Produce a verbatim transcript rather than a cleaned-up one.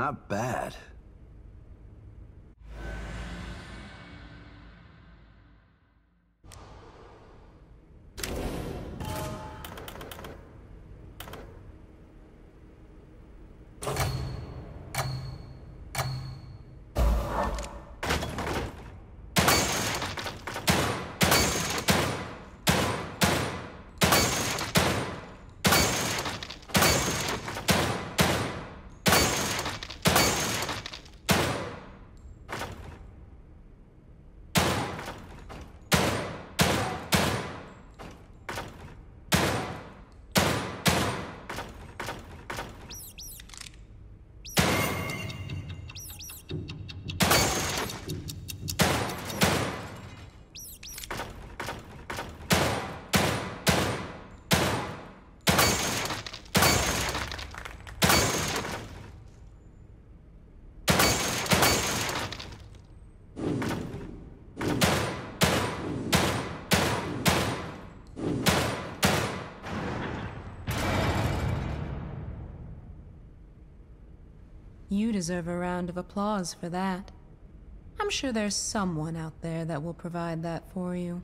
Not bad. You deserve a round of applause for that. I'm sure there's someone out there that will provide that for you.